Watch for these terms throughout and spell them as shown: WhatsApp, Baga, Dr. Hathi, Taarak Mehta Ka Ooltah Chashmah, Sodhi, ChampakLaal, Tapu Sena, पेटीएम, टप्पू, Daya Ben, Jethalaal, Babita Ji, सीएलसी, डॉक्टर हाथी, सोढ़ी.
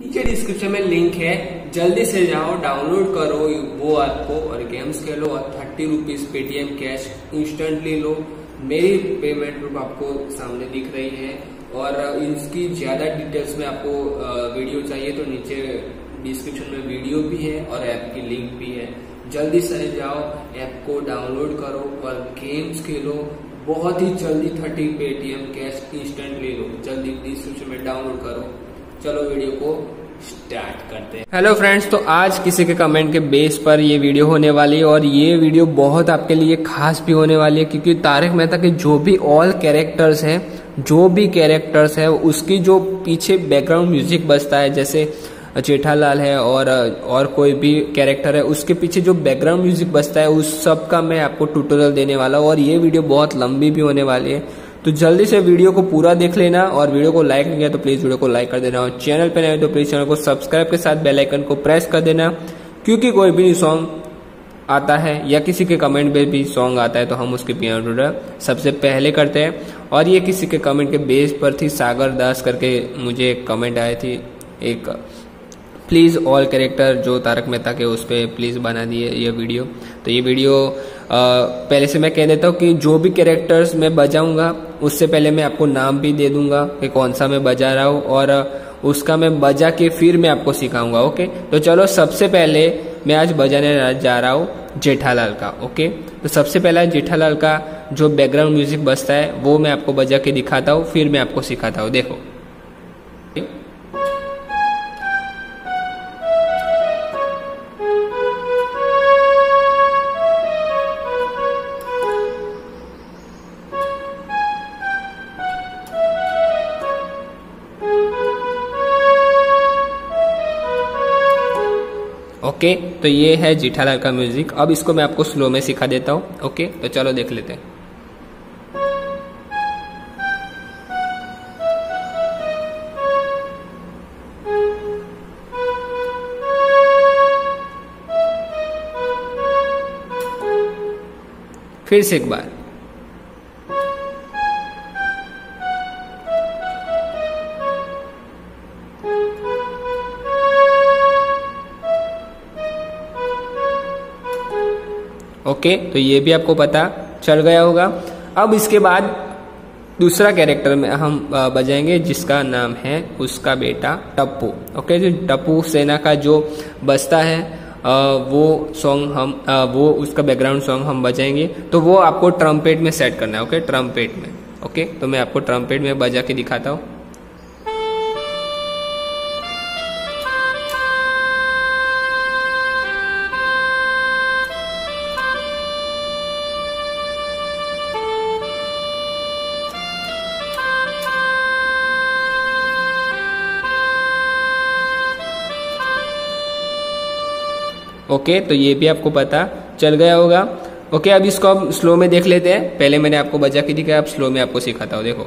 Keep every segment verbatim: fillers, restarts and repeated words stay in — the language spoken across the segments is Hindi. नीचे डिस्क्रिप्शन में लिंक है, जल्दी से जाओ डाउनलोड करो वो ऐप को और गेम्स खेलो और thirty rupees पेटीएम cash instantly लो। मेरी पेमेंट प्रूफ आपको सामने दिख रही है और इसकी ज्यादा डिटेल्स में आपको वीडियो चाहिए तो नीचे डिस्क्रिप्शन में वीडियो भी है और ऐप की लिंक भी है। जल्दी से जाओ ऐप को डाउनलोड करो और गेम्स खेलो, बहुत ही जल्दी थर्टी पेटीएम कैश इंस्टेंटली लो। जल्दी डिस्क्रिप्शन में डाउनलोड करो। चलो वीडियो को स्टार्ट करते हैं। हेलो फ्रेंड्स, तो आज किसी के कमेंट के बेस पर ये वीडियो होने वाली है और ये वीडियो बहुत आपके लिए खास भी होने वाली है क्योंकि तारक मेहता के जो भी ऑल कैरेक्टर्स हैं, जो भी कैरेक्टर्स हैं, उसकी जो पीछे बैकग्राउंड म्यूजिक बजता है, जैसे जेठालाल है और और कोई भी कैरेक्टर है, उसके पीछे जो बैकग्राउंड म्यूजिक बजता है उस सब का मैं आपको ट्यूटोरियल देने वाला हूँ और ये वीडियो बहुत लंबी भी होने वाली है। तो जल्दी से वीडियो को पूरा देख लेना और वीडियो को लाइक नहीं किया तो प्लीज वीडियो को लाइक कर देना और चैनल पर नए हो तो प्लीज चैनल को सब्सक्राइब के साथ बेल आइकन को प्रेस कर देना क्योंकि कोई भी सॉन्ग आता है या किसी के कमेंट में भी सॉन्ग आता है तो हम उसके पी सबसे पहले करते हैं। और ये किसी के कमेंट के बेस पर थी, सागर दास करके मुझे एक कमेंट आई थी, एक प्लीज़ ऑल कैरेक्टर जो तारक मेहता के उस पर प्लीज़ बना दिए ये वीडियो। तो ये वीडियो आ, पहले से मैं कह देता हूँ कि जो भी कैरेक्टर्स मैं बजाऊँगा उससे पहले मैं आपको नाम भी दे दूँगा कि कौन सा मैं बजा रहा हूँ और उसका मैं बजा के फिर मैं आपको सिखाऊँगा। ओके, तो चलो सबसे पहले मैं आज बजाने जा रहा हूँ जेठालाल का। ओके, तो सबसे पहला जेठालाल का जो बैकग्राउंड म्यूजिक बजता है वो मैं आपको बजा के दिखाता हूँ, फिर मैं आपको सिखाता हूँ। देखो, ओके, तो ये है जेठालाल का म्यूजिक। अब इसको मैं आपको स्लो में सिखा देता हूँ। ओके, तो चलो देख लेते हैं। फिर से एक बार ओके, तो ये भी आपको पता चल गया होगा। अब इसके बाद दूसरा कैरेक्टर में हम बजाएंगे जिसका नाम है उसका बेटा टप्पू। ओके, जो टप्पू सेना का जो बजता है वो सॉन्ग हम वो उसका बैकग्राउंड सॉन्ग हम बजाएंगे तो वो आपको ट्रम्पेट में सेट करना है। ओके, ट्रम्पेट में। ओके, तो मैं आपको ट्रम्पेट में बजा के दिखाता हूँ। ओके okay, तो ये भी आपको पता चल गया होगा। ओके okay, अब इसको आप स्लो में देख लेते हैं। पहले मैंने आपको बजा के दिखाया, अब स्लो में आपको सिखाता हूँ। देखो,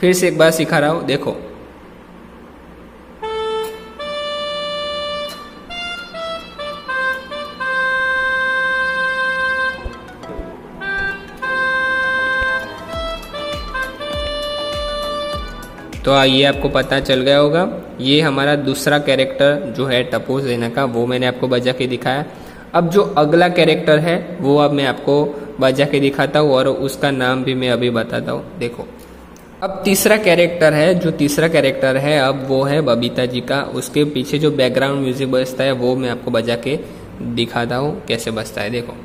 फिर से एक बार सिखा रहा हूँ। देखो, तो ये आपको पता चल गया होगा। ये हमारा दूसरा कैरेक्टर जो है टपू सेना का, वो मैंने आपको बजा के दिखाया। अब जो अगला कैरेक्टर है वो अब मैं आपको बजा के दिखाता हूँ और उसका नाम भी मैं अभी बताता हूँ। देखो, अब तीसरा कैरेक्टर है, जो तीसरा कैरेक्टर है अब वो है बबीता जी का। उसके पीछे जो बैकग्राउंड म्यूजिक बजता है वो मैं आपको बजा के दिखाता हूँ कैसे बजता है। देखो,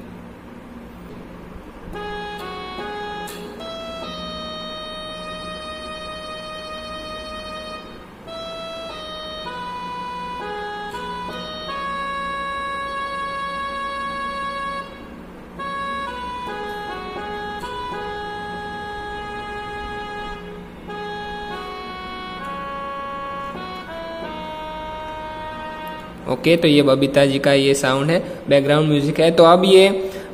ओके okay, तो ये बबीता जी का ये साउंड है, बैकग्राउंड म्यूजिक है। तो अब ये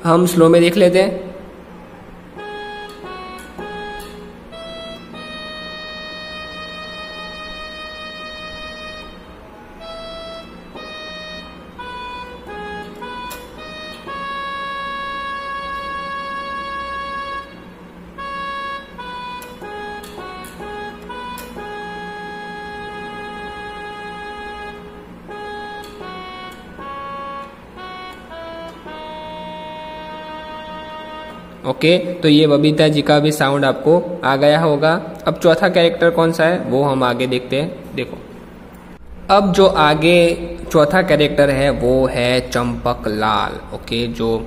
हम स्लो में देख लेते हैं। ओके, तो ये बबीता जी का भी साउंड आपको आ गया होगा। अब चौथा कैरेक्टर कौन सा है वो हम आगे देखते हैं। देखो अब जो आगे चौथा कैरेक्टर है वो है चंपकलाल। ओके, जो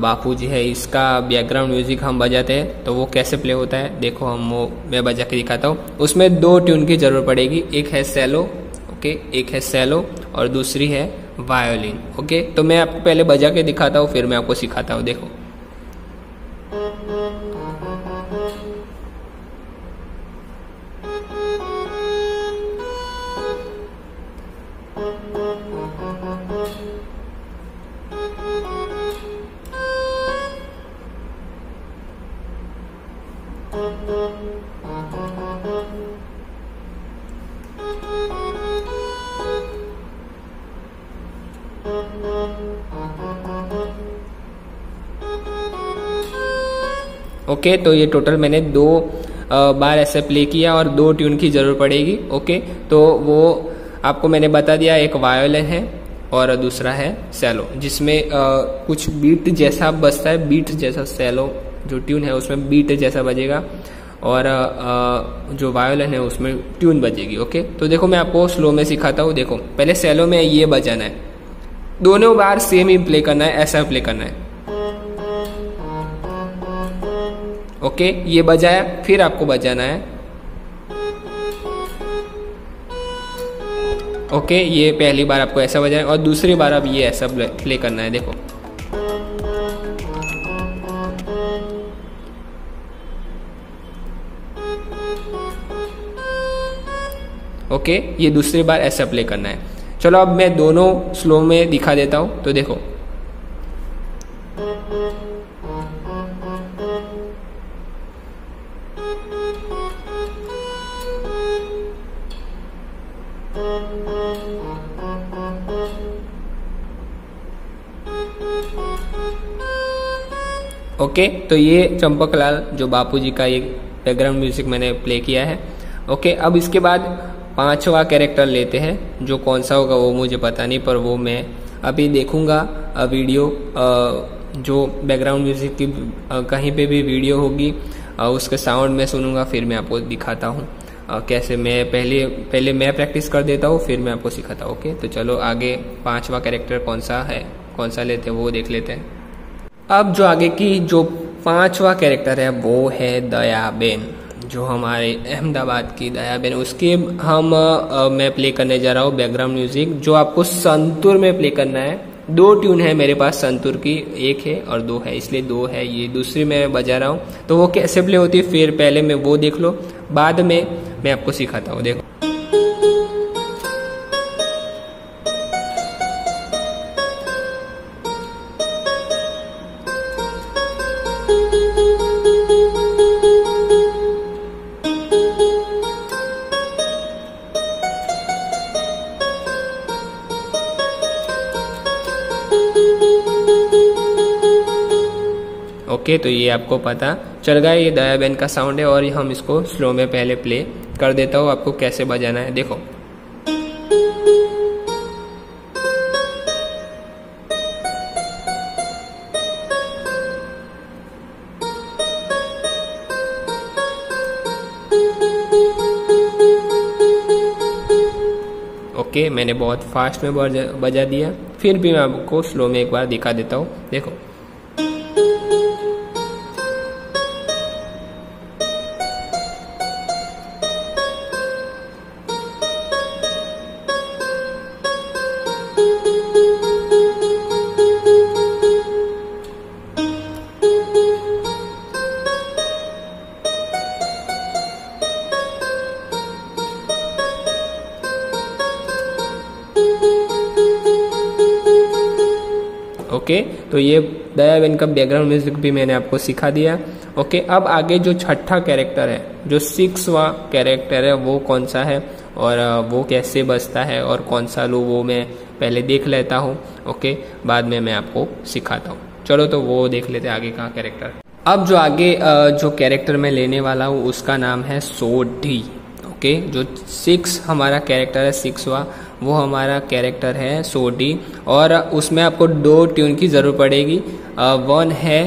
बापू जी है इसका बैकग्राउंड म्यूजिक हम बजाते हैं तो वो कैसे प्ले होता है देखो, हम वो मैं बजा के दिखाता हूँ। उसमें दो ट्यून की जरूरत पड़ेगी, एक है सेलो, ओके, एक है सेलो और दूसरी है वायोलिन। ओके, तो मैं आपको पहले बजा के दिखाता हूँ फिर मैं आपको सिखाता हूँ। देखो ओके okay, तो ये टोटल मैंने दो बार ऐसे प्ले किया और दो ट्यून की जरूरत पड़ेगी। ओके okay, तो वो आपको मैंने बता दिया, एक वायोलिन है और दूसरा है सेलो, जिसमें कुछ बीट जैसा बजता है, बीट जैसा सेलो जो ट्यून है उसमें बीट जैसा बजेगा और जो वायोलिन है उसमें ट्यून बजेगी। ओके okay, तो देखो मैं आपको स्लो में सिखाता हूँ। देखो पहले सेलो में ये बजाना है, दोनों बार सेम ही प्ले करना है, ऐसा प्ले करना है। ओके okay, ये बजाया फिर आपको बजाना है। ओके okay, ये पहली बार आपको ऐसा बजाना है और दूसरी बार आप ये ऐसा प्ले करना है। देखो ओके okay, ये दूसरी बार ऐसा प्ले करना है। चलो अब मैं दोनों स्लो में दिखा देता हूँ। तो देखो ओके okay, तो ये चंपकलाल जो बापूजी का ये बैकग्राउंड म्यूजिक मैंने प्ले किया है। ओके okay, अब इसके बाद पांचवा कैरेक्टर लेते हैं, जो कौन सा होगा वो मुझे पता नहीं, पर वो मैं अभी देखूंगा वीडियो, जो बैकग्राउंड म्यूजिक की कहीं पे भी वीडियो होगी उसके साउंड मैं सुनूंगा फिर मैं आपको दिखाता हूँ कैसे। मैं पहले पहले मैं प्रैक्टिस कर देता हूँ फिर मैं आपको सिखाता हूँ। ओके okay, तो चलो आगे पाँचवा कैरेक्टर कौन सा है, कौन सा लेते हैं वो देख लेते हैं। अब जो आगे की जो पांचवा कैरेक्टर है वो है दया बेन, जो हमारे अहमदाबाद की दया बेन। उसके हम आ, मैं प्ले करने जा रहा हूँ बैकग्राउंड म्यूजिक, जो आपको संतूर में प्ले करना है। दो ट्यून है मेरे पास संतूर की, एक है और दो है, इसलिए दो है, ये दूसरी मैं बजा रहा हूँ। तो वो कैसे प्ले होती है फिर पहले मैं वो देख लो, बाद में मैं आपको सिखाता हूँ। देखो ओके, तो ये आपको पता चल गया, ये दया बेन का साउंड है और हम इसको स्लो में पहले प्ले कर देता हूँ आपको कैसे बजाना है। देखो ओके, मैंने बहुत फास्ट में बजा, बजा दिया, फिर भी मैं आपको स्लो में एक बार दिखा देता हूँ। देखो ओके okay, तो ये दया बेन का बैकग्राउंड म्यूजिक भी मैंने आपको सिखा दिया। ओके okay, अब आगे जो छठा कैरेक्टर है, जो सिक्सवा कैरेक्टर है वो कौन सा है और वो कैसे बजता है और कौन सा लू, वो मैं पहले देख लेता हूँ। ओके okay, बाद में मैं आपको सिखाता हूँ। चलो तो वो देख लेते हैं आगे का कैरेक्टर। अब जो आगे जो कैरेक्टर मैं लेने वाला हूँ उसका नाम है सोढ़ी। ओके okay, जो सिक्स हमारा कैरेक्टर है, सिक्सवा वो हमारा कैरेक्टर है सोढ़ी, और उसमें आपको दो ट्यून की ज़रूरत पड़ेगी। वन है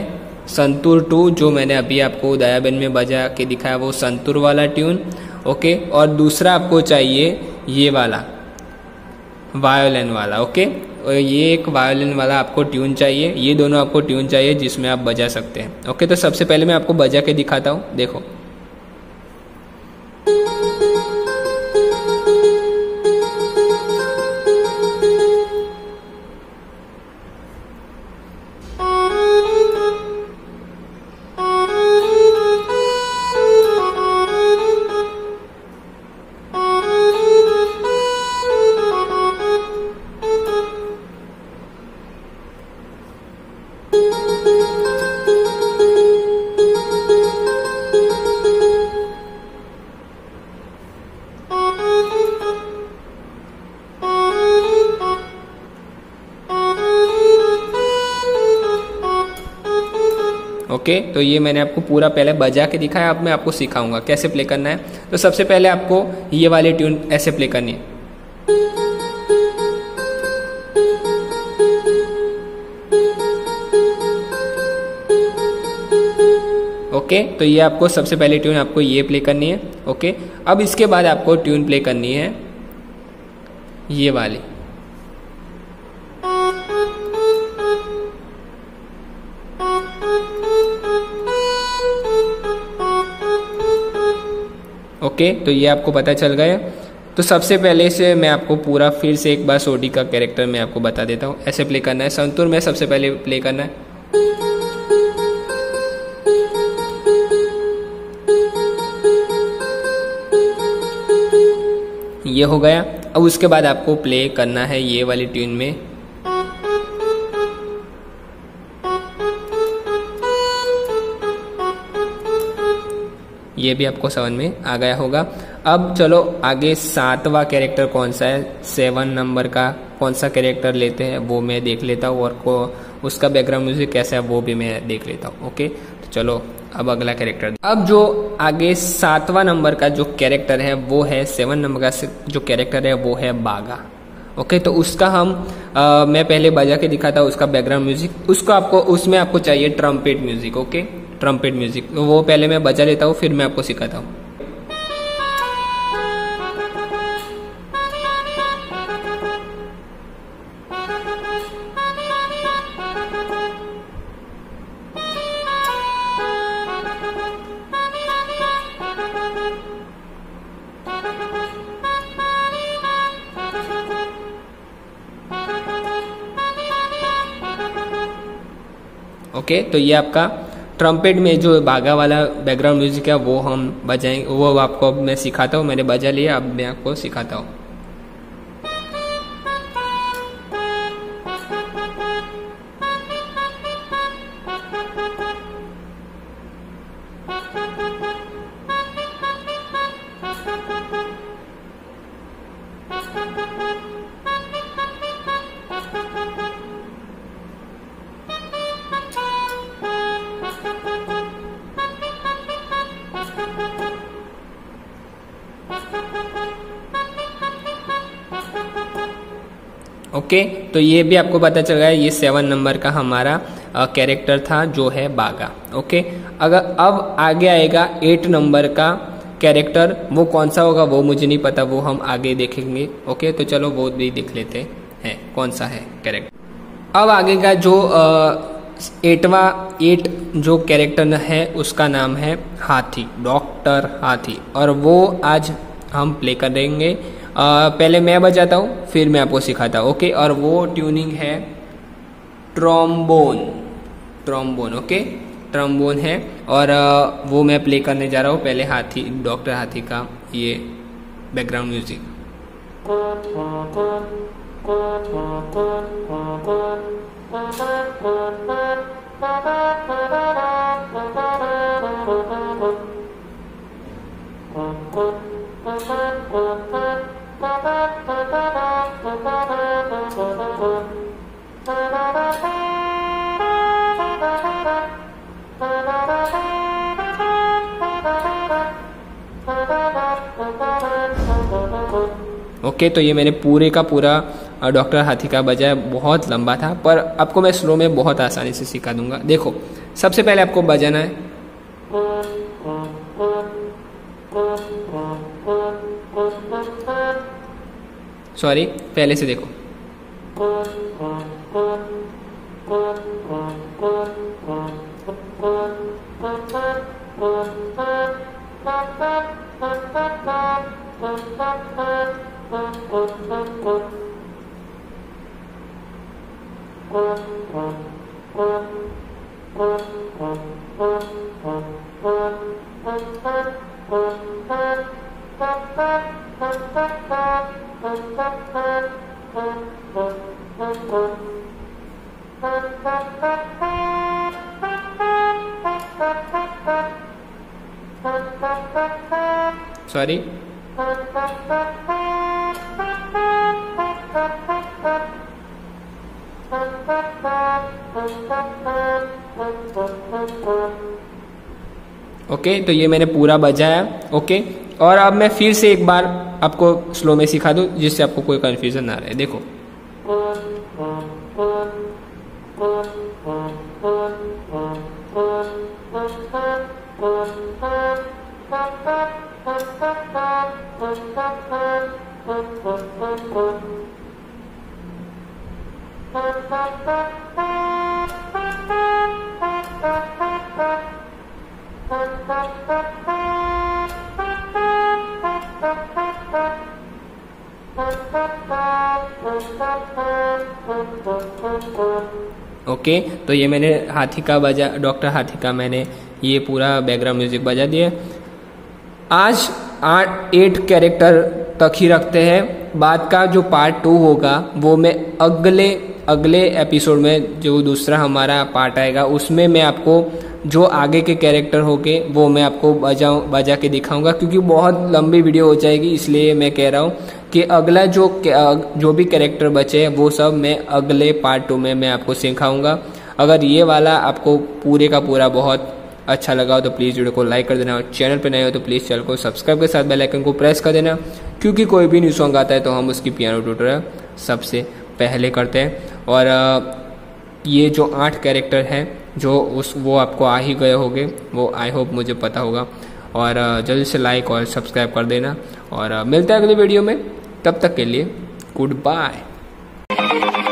संतूर टू, जो मैंने अभी आपको दया बेन में बजा के दिखाया वो संतूर वाला ट्यून, ओके। और दूसरा आपको चाहिए ये वाला वायोलिन वाला, ओके। और ये एक वायोलिन वाला आपको ट्यून चाहिए, ये दोनों आपको ट्यून चाहिए जिसमें आप बजा सकते हैं, ओके। तो सबसे पहले मैं आपको बजा के दिखाता हूँ, देखो। ओके okay, तो ये मैंने आपको पूरा पहले बजा के दिखाया, अब मैं आपको सिखाऊंगा कैसे प्ले करना है। तो सबसे पहले आपको ये वाली ट्यून ऐसे प्ले करनी है, ओके okay, तो ये आपको सबसे पहले ट्यून आपको ये प्ले करनी है, ओके okay, अब इसके बाद आपको ट्यून प्ले करनी है ये वाली, ओके okay, तो ये आपको पता चल गया। तो सबसे पहले से मैं आपको पूरा फिर से एक बार सोडी का कैरेक्टर मैं आपको बता देता हूँ, ऐसे प्ले करना है। संतूर में सबसे पहले प्ले करना है, ये हो गया। अब उसके बाद आपको प्ले करना है ये वाली ट्यून में, ये भी आपको समझ में आ गया होगा। अब चलो आगे सातवां कैरेक्टर कौन सा है, सेवन नंबर का कौन सा कैरेक्टर लेते हैं वो मैं देख लेता हूँ, और को उसका बैकग्राउंड म्यूजिक कैसा है वो भी मैं देख लेता हूँ, ओके। तो चलो अब अगला कैरेक्टर, अब जो आगे सातवां नंबर का जो कैरेक्टर है वो है, सेवन नंबर का जो कैरेक्टर है वो है बागा, ओके। तो उसका हम आ, मैं पहले बजा के दिखाता हूँ उसका बैकग्राउंड म्यूजिक, उसको आपको उसमें आपको चाहिए trumpet music, okay trumpet music. तो वो पहले मैं बजा लेता हूँ फिर मैं आपको सिखाता हूँ। ओके तो ये आपका ट्रम्पेट में जो बागा वाला बैकग्राउंड म्यूजिक है वो हम बजाएंगे, वो आपको मैं सिखाता हूँ। मैंने बजा लिया, अब मैं आपको सिखाता हूँ। ओके okay, तो ये भी आपको पता चल गया है, ये सेवन नंबर का हमारा कैरेक्टर था जो है बागा, ओके okay? अगर अब आगे आएगा एट नंबर का कैरेक्टर, वो कौन सा होगा वो मुझे नहीं पता, वो हम आगे देखेंगे, ओके okay? तो चलो वो भी देख लेते हैं कौन सा है कैरेक्टर। अब आगे का जो एटवा एट जो कैरेक्टर है उसका नाम है हाथी, डॉक्टर हाथी, और वो आज हम प्ले करेंगे। आ, पहले मैं बजाता हूँ फिर मैं आपको सिखाता हूँ, ओके। और वो ट्यूनिंग है ट्रॉम्बोन, ट्रॉम्बोन ओके ट्रॉम्बोन है, और आ, वो मैं प्ले करने जा रहा हूँ। पहले हाथी, डॉक्टर हाथी का ये बैकग्राउंड म्यूजिक। ओके okay, तो ये मैंने पूरे का पूरा डॉक्टर हाथी का बजाया, बहुत लंबा था पर आपको मैं स्लो में बहुत आसानी से सिखा दूंगा। देखो सबसे पहले आपको बजाना है। सॉरी, पहले से देखो। सॉरी, ओके, तो ये मैंने पूरा बजाया। ओके, और अब मैं फिर से एक बार आपको स्लो में सिखा दूं जिससे आपको कोई कंफ्यूजन ना रहे। देखो, ओके, तो ये मैंने हाथी का बजा, डॉक्टर हाथी का मैंने ये पूरा बैकग्राउंड म्यूजिक बजा दिया। आज आठ एट कैरेक्टर तक ही रखते हैं। बाद का जो पार्ट टू होगा वो मैं अगले अगले एपिसोड में, जो दूसरा हमारा पार्ट आएगा उसमें मैं आपको जो आगे के कैरेक्टर होंगे वो मैं आपको बजाऊँ बजा के दिखाऊंगा, क्योंकि बहुत लंबी वीडियो हो जाएगी। इसलिए मैं कह रहा हूँ कि अगला जो जो भी कैरेक्टर बचे हैं वो सब मैं अगले पार्ट टू में मैं आपको सिखाऊंगा। अगर ये वाला आपको पूरे का पूरा बहुत अच्छा लगा हो तो प्लीज़ वीडियो को लाइक कर देना, और चैनल पर नए हो तो प्लीज़ चैनल को सब्सक्राइब के साथ बेल आइकन को प्रेस कर देना, क्योंकि कोई भी न्यू सॉन्ग आता है तो हम उसकी पियानो ट्यूटर सबसे पहले करते हैं। और ये जो आठ कैरेक्टर हैं जो उस वो आपको आ ही गए होंगे, वो आई होप मुझे पता होगा। और जल्दी से लाइक और सब्सक्राइब कर देना, और मिलते हैं अगले वीडियो में। तब तक के लिए गुड बाय।